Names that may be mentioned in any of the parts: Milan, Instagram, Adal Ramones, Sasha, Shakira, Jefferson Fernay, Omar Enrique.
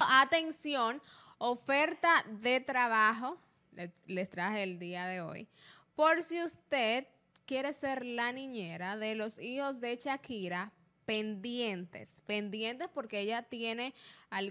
Atención, oferta de trabajo, les traje el día de hoy, por si usted quiere ser la niñera de los hijos de Shakira. Pendientes porque ella tiene,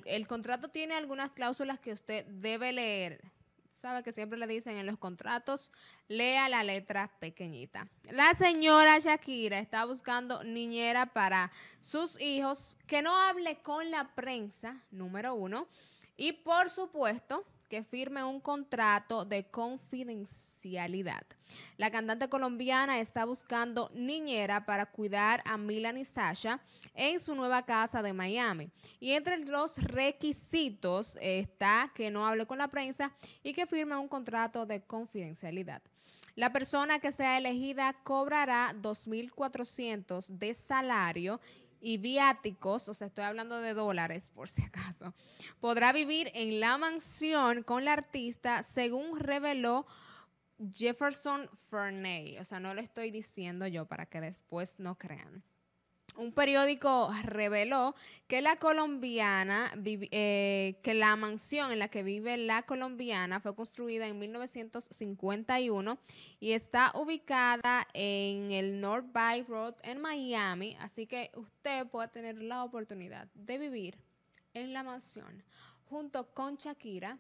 el contrato tiene algunas cláusulas que usted debe leer. Sabe que siempre le dicen en los contratos, lea la letra pequeñita. La señora Shakira está buscando niñera para sus hijos, que no hable con la prensa, número 1, y por supuesto que firme un contrato de confidencialidad. La cantante colombiana está buscando niñera para cuidar a Milan y Sasha en su nueva casa de Miami. Y entre los requisitos está que no hable con la prensa y que firme un contrato de confidencialidad. La persona que sea elegida cobrará $2,400 de salario y viáticos, o sea, estoy hablando de dólares por si acaso. Podrá vivir en la mansión con la artista, según reveló Jefferson Fernay. O sea, no lo estoy diciendo yo para que después no crean. Un periódico reveló que la colombiana, que la mansión en la que vive la colombiana fue construida en 1951 y está ubicada en el North Bay Road en Miami, así que usted puede tener la oportunidad de vivir en la mansión junto con Shakira,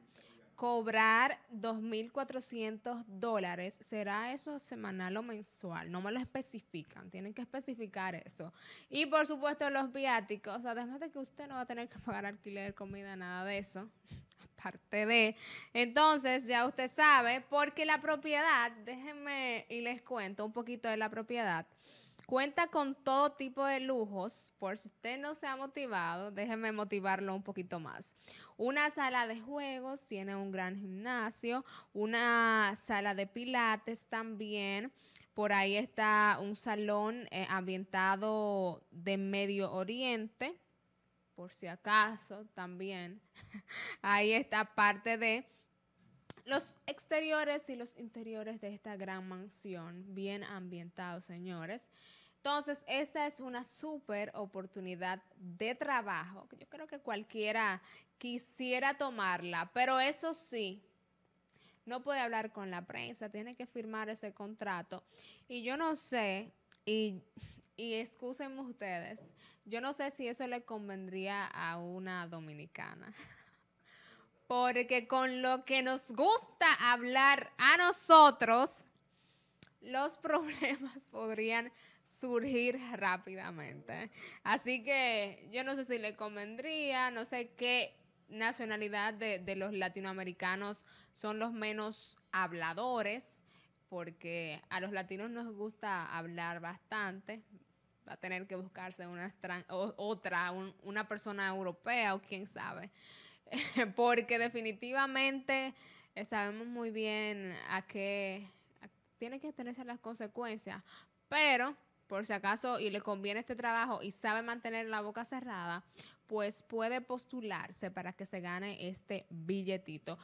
cobrar $2,400, ¿será eso semanal o mensual? No me lo especifican, tienen que especificar eso. Y por supuesto los viáticos, además de que usted no va a tener que pagar alquiler, comida, nada de eso, aparte de. Entonces ya usted sabe, porque la propiedad, déjenme y les cuento un poquito de la propiedad, cuenta con todo tipo de lujos, por si usted no se ha motivado, déjeme motivarlo un poquito más. Una sala de juegos, tiene un gran gimnasio, una sala de pilates también, por ahí está un salón ambientado de Medio Oriente, por si acaso también, ahí está parte de. Los exteriores y los interiores de esta gran mansión, bien ambientados, señores. Entonces, esta es una súper oportunidad de trabajo. Yo creo que cualquiera quisiera tomarla, pero eso sí, no puede hablar con la prensa, tiene que firmar ese contrato. Y yo no sé, y excúsenme ustedes, yo no sé si eso le convendría a una dominicana. Porque con lo que nos gusta hablar a nosotros, los problemas podrían surgir rápidamente. Así que yo no sé si le convendría, no sé qué nacionalidad de los latinoamericanos son los menos habladores, porque a los latinos nos gusta hablar bastante. Va a tener que buscarse una persona europea o quién sabe. Porque definitivamente sabemos muy bien tiene que tenerse las consecuencias, pero por si acaso y le conviene este trabajo y sabe mantener la boca cerrada, pues puede postularse para que se gane este billetito.